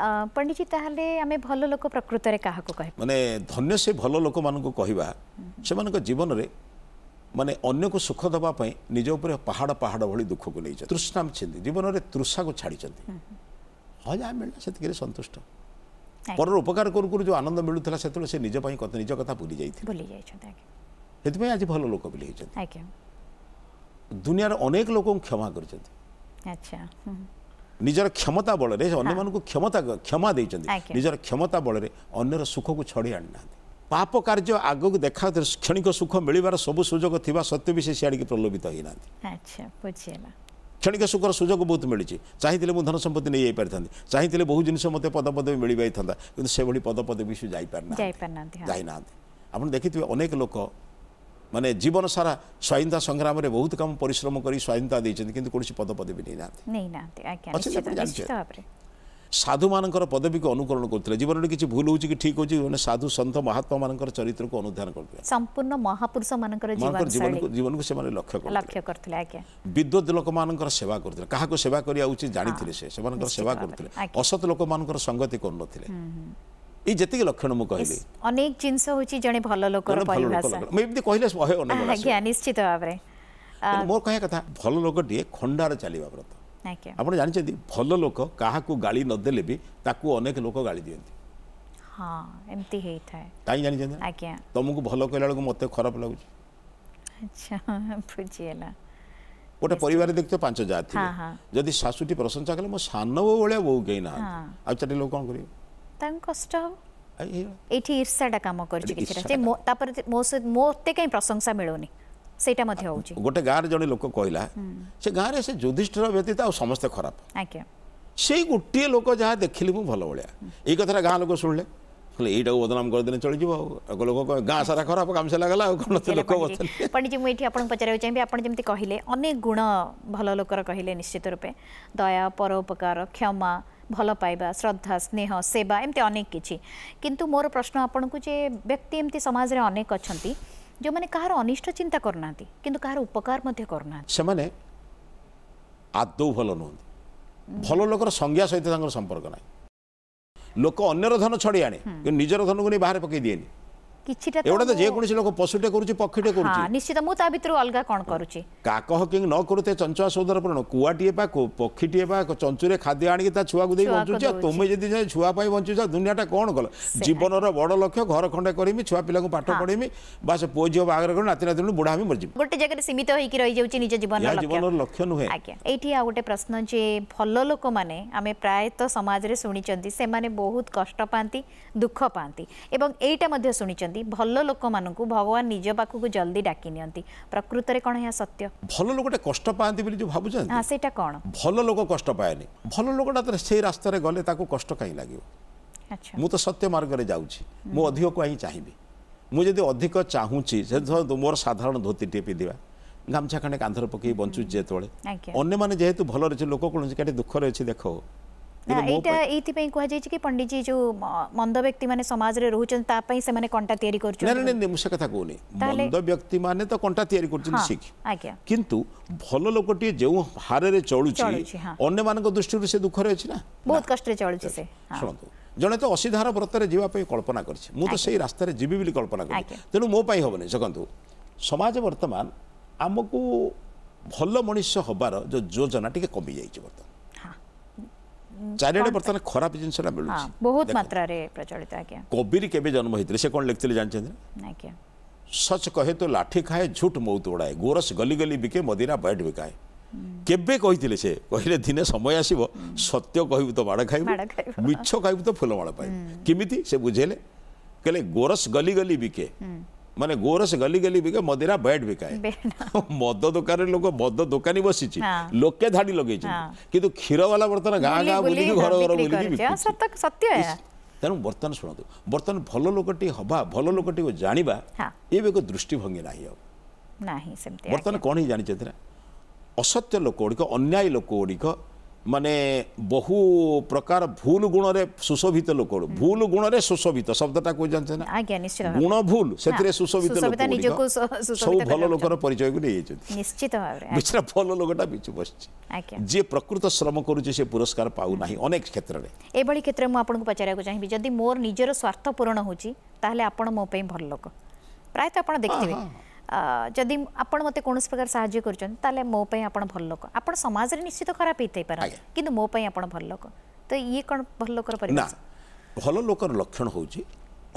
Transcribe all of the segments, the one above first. पंडित जी ताहले आमे भलो लोक प्रकृत रे काहा को कहे माने धन्य से भलो लोक मान को कहिबा से मान को जीवन रे माने अन्य को सुख दबा पई निज ऊपर पहाड़ पहाड़ भली दुख को लेइ तृष्णाम छिंदी जीवन रे तृषा को छाड़ी चंदी हजा मिलला सेत के संतुष्ट पर उपकार करू करू जो आनंद मिलुथला सेतले से निज पई कत निज कथा भूली जाईथि भूली जाई छता के एतमे आज भलो लोक भली होय छता के दुनिया रे अनेक लोकन क्षमा कर छथि अच्छा निजर क्षमता बल रे अन्य मान को क्षमता क्षमा देइछथि निजर क्षमता बल रे अन्यर सुख को छड़ी आना पाप कार्य आग को देखा क्षणिक सुख मिलबार सब सुजोग थिबा सत्य भी से सियाड़ी प्रलोभित होइना अच्छा बुझेला क्षणिक सुखर सुजोग बहुत मिली चाहिए मुझे धन संपत्ति नहीं जापारी चाहिए बहुत जिनस मत पद पदवी मिल पाई था कि से भाई पद पदवी से जापारी आप देखिए अनेक लोक माने जीवन सारा स्वाधीनता संग्राम रे बहुत कम परिश्रम कर स्वाधीनता देते कि कौन पद पदवी नहीं ना साधु मान पदवी को अनुकरण करते जीवन में किसी भूल हो कि ठीक हो साधु सन्त महात्मा मान चरित्र को अनुधान करते संपूर्ण महापुरुष मान जीवन को लक्ष्य करते विद्वत लोक मान सेवा करते क्या को सेवा करिया उचित जानी से सेवा करते असत लोक मान संगति कर ये जति लक्षण मु कहले अनेक जिंस होची जने भलो लोकर परिभाषा मैं एबि कहले होय अनेक आज्ञा निश्चित भाबरे मोर कहे कथा भलो लोक डी खंडार चलीबा व्रत आज्ञा आपण जानि छथि भलो लोक काहा को गाली न देले भी ताकू अनेक लोक गाली दियंती हां एम्ति हेई थाए ताई जानि छथि आज्ञा तुमको भलो कहला लोक मते खराब लागु अच्छा बुझिएला गोटे परिवार देखते पांच जाति जदि सासुटी प्रशंसा करले मो सानो बोले बहु गई ना आ चटे लोक कोन करियो तंग कष्ट एठी ईर्षाटा काम करछि किछरा जे तापर मोते कहीं प्रशंसा मिलोनी सेटा मथे होउछि गोटे गार जने लोक कहला से गार रे से ज्योतिष्ठर व्यतीत आ समस्त खराब आके सेई गुटी लोक जहा देखिलि मु भलो भलिया एई कथरा गां लोक सुनले कहले एटा बदनाम कर देने चली जीवो अग लोक गां सारा खराब काम से लागला कोन लोक बतले पण जे मु एठी आपन पचारे चाहि आपन जेमति कहले अनेक गुण भलो लोकर कहले निश्चित रूपे दया परोपकार क्षमा भल पाइबा श्रद्धा स्नेह सेवा एमती अनेक किछि किंतु मोर प्रश्न आपन को जे व्यक्ति एमती समाज रे अनेक अछंती जो माने कहार अनिष्ट चिंता करनाती किंतु कहार उपकार मध्ये करनाती से माने आदौ भल न भल लोकर संज्ञा सहित तांकर संपर्क नै लोक अन्यर धन छडी आने निजर धन को नै बाहर पकि दिएनी किछिटा एवडा तो जे कोनसी लोक पशुटे करूची पक्षीटे करूची हां निश्चित मु ता भीतर अलगा कोन करूची का कह कि न करूते चंचुआ सौदर पर न कुआटीए बा पक्षीटीए बा चंचुरे खाद्य आणी के ता छुआ गुदे बंचु जा तुमे जदी जा छुआ पाई बंचु जा दुनियाटा कोन गल जीवन रो बड़ लक्ष्य घर खंडे करमी छुआ पिला को पाठ पढेमी बस पोजियो बागर कर नाती नाती बुढा हम मरजी गोटे जगह रे सीमित होई कि रहि जाउची निज जीवन रो लक्ष्य जीवन रो लक्ष्य न होए आके एठी आ गोटे प्रश्न जे भलो लोक माने हमें प्राय तो समाज रे सुनी चंदी से माने बहुत कष्ट पांती दुख पांती एवं एटा मध्ये सुनी भल लोक मान भगवान निज पाखक जल्दी डाकी नि प्रकृत में कौन सत्य भल लोक कष्ट पाती भाव से कौन भल लोक कष्ट पाएनि भल लोकटा से रास्तार गले कष्ट कहीं लगे अच्छा मुझे तो सत्य मार्ग जाऊँगी मु अधिक कहीं चाहिए मुझे अधिक चाहूँगी मोर साधारण धोती पिंधा गामछा खंडे कांधर पकई बंचुचे अने जेहेतु भल लोक कौन कटे दुखर अच्छे देख पंडित जी जो मंद व्यक्ति माने समाज रे से माने कंटा तैयारी किंतु भलो लोकटी जो हारे रे चलुची अन्य मान को दृष्टि से दुख रे अछि ना बहुत कष्ट रे चलुची से सुनतो जने तो असीधार व्रत रे जीवा पे कल्पना करछि मु तो सही रास्ता रे जीवी बिली कल्पना करछि तेनु मो पाई होबने सकंतु समाज वर्तमान हमकु भलो मनुष्य होबार जो योजना टिके कमी जाई छै वर्तमान चारिआडे बर्तमान खराब जिनसरा मिलुछि बहुत मात्रा रे प्रचलित आ गया कबीर केबे जन्म होइतले से कोन लेखथिले जानछन ना क्या सच कहे तो लाठी खाए झूठ मौत उड़ाए गोरस गली गली बिके मदिरा बैठ बिकाए केबे कहितले से कहिले दिने समय आसीबो सत्य कहिबु तो बाड़ा खाइबु मिच्छ कहिबु तो फुलमाला पाइबु किमिति से बुझेले कहले गोरस गली गली बिके माने गोरस गली गली बिके मदिरा बैठ बिकाए मद दुकान लोग मद दुकानी बसी लोके धाड़ी लगे कि क्षीर वाला बर्तन गाँ गाँ बुल घर घर बुल तेणु बर्तमान शुणु बर्तमान भल लोकटी हवा भल लोकटी को जाना ये एक दृष्टिभंगी ना बर्तमान कौन ही जानी असत्य लोक गुड़िक अन्यायी लोक गुड़िक माने बहु प्रकार भूल गुण रे सुशोभित लोक भूल गुण रे सुशोभित शब्दटा को जानते ना आज्ञा निश्चित गुण भूल सेतरे सुशोभित लोक निज को सब भलो लोकर परिचय को लेइ जति निश्चित भाबरे बिचरा भलो लोकटा बिचु बसछि आज्ञा जे प्रकृत श्रम करू जे से पुरस्कार पाउ नाही अनेक क्षेत्र रे ए बड़ी क्षेत्र में आपन को पचारा को चाहिबी जदी मोर निजर स्वार्थ पूर्ण होछि ताहले आपन मो पे भल लोक प्राय त आपन देखथिबे जदि आपण मते कोनस प्रकार सहाय्य करछन ताले मो पई आपण भल लोक आपण समाज रे निश्चित खराब हेतै पर किंतु मो पई आपण भल लोक तो ये कोन भल लोकर परिभाषा भल लोकर लक्षण होउची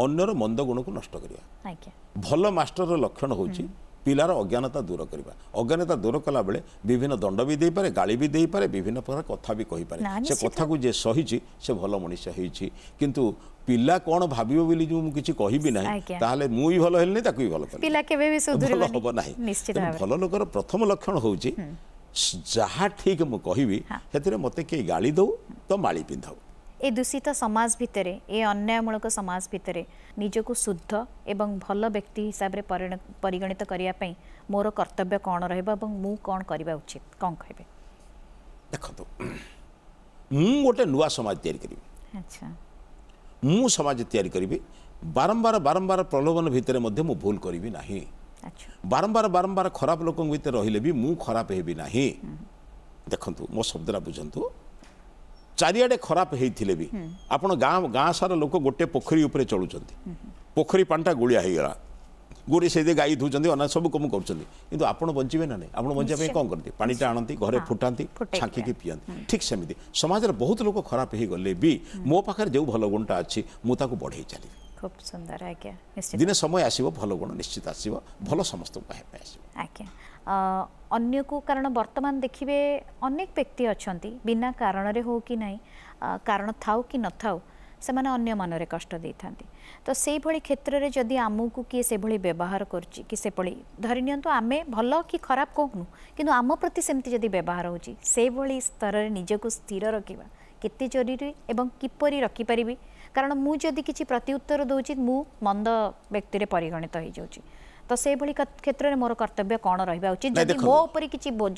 अन्नर मंद गुण को नष्ट करिया आज्ञा भल मास्टर रो लक्षण होउची पिलार अज्ञानता दूर करिवा अज्ञानता दूर कला बेले विभिन्न दंड भी दे पारे गाली भी दे पारे विभिन्न प्रकार कथा भी कहि पारे से कथा को जे सहीची से भल मनुष्य हेची किंतु पिला कोन भाबियो बोली जो मु किछि कहिबी नाही ताले मु ही भलो हेलनी ताकू ही भलो पिला केबे भी सुधुरबो नाही निश्चित भलो लोकर प्रथम लक्षण होउची जहा ठीक मु कहिबी हेतरे मते के गाली दो तो माली पिंधाओ ए दूषित समाज भितरे ए अन्यायमूलक समाज भितरे निजको शुद्ध एवं भल व्यक्ति हिसाब रे परिगणित करिया पई मोर कर्तव्य कोन रहबा एवं मु कोन करबा उचित कोन कहबे देखो तो मु गोटे नुवा समाज तयार करिबे अच्छा मु समाज तयार करिबे बारंबार बारंबार प्रलोभन भितरे मध्ये मु भूल करिबी नाही अच्छा बारंबार बारंबार खराब लोक भितरे रहिले भी मु खराब हेबी नाही देखंतु मो शब्दरा बुझंतु चारियाडे खराब होते भी आप गाँ गाँ सारा लोक गोटे पोखरी उपरे चलुंट पोखरी पानटा गोलिया होगा गोड़ी से गाई धोचना सब कम कर आप बचे ना आप बचापी कौन करते पानीटा आणती घरे फुटाती छाँकि पिंती ठीक सेमती समाज में बहुत लोग खराब हो गले भी मो पाखे जो भल गुणटा अच्छी मुझे बढ़े चली खूब सुंदर आज्ञा दिन समय आसो भल गुण निश्चित आसो भल समस्त आज्ञा अन्य को कारण वर्तमान देखिए अनेक व्यक्ति अच्छा बिना कारण रे हो कि नहीं कारण थाउ कि न थाउ से माने अन्य मन रे कष्ट दे था तो से भली क्षेत्र रे जदि आमु को किए से भली व्यवहार करछि कि से भली धरि नियंतो आमे भलो कि खराब कहनु किंतु आम प्रति सेमती जदि व्यवहार होछि से भली स्तर रे निजे को स्थिर रखिबा केते जरूरी एवं किपरि रखि परिबी कारण मु जदि किछि प्रतिउत्तर दोछि मु मंद व्यक्ति रे परिगणित हो जाउछि तो से भली क्षेत्र में मोर कर्तव्य कौन रहा उचित जदि मो ऊपर किछि बोझ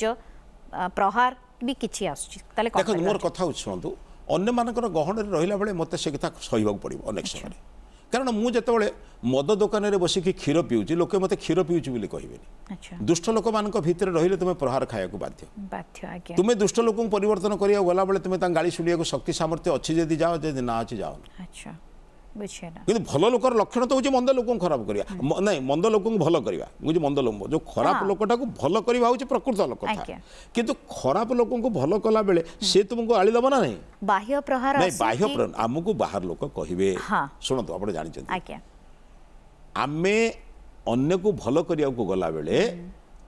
प्रहार भी किछि आसुछि ताले देखो मोर कथा सुनतु अन्य मानकर गहन रे रहिला बेले मते से कथा सहीबाक पड़िबो अनेक समय कारण मु जते बेले मद दुकान रे बसी कि खीर पिउछि लोके मते खीर पिउछि बोली कहिबेनी अच्छा दुष्ट लोक मानक भितर रहिले तुमे प्रहार खाया को बाध्य बाध्य आज्ञा तुमे दुष्ट लोकन परिवर्तन करिया गला बेले तुमे तां गाली सुलिया को शक्ति सामर्थ्य अछि जदि जाओ जदि ना अछि जाओ अच्छा कि भल लोकर लक्षण तो हूँ मंद लोक खराब करवा ना मंद लोक भल करवा मंद लोक जो खराब लोकटा को भल करवा हूँ प्रकृत लोक किंतु खराब लोक भल कला बेले से तुमको आली दबना नहीं बाह्य प्रहार नहीं बाह्य प्रहार आमको बाहर लोक कहे शुणु आप जानते आम अन्न को भल करने को गला बेले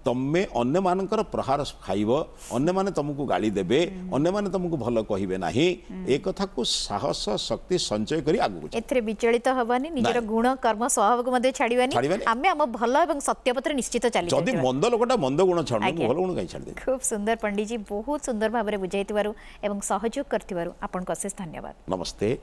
तमे अन्य मानकर प्रहार खाइब अन्य माने तुमको गाली देबे अन्य माने तुमको भल कहिबे नाही ए कथा को साहस शक्ति संचय करी आगु एथरे विचलित हबानी निजर गुण कर्म स्वभाव को मध्ये छाडीबानी आमे हम भल एवं सत्यपत्र निश्चित चाली जदी मंद लोकटा मंद गुण छाडो भल गुण काई छाडदे खूब सुंदर पंडित जी बहुत सुंदर भाबरे बुझाइतिबारु एवं सहयोग करतिबारु आपन को अशेष धन्यवाद नमस्ते।